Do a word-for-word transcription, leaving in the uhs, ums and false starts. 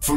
For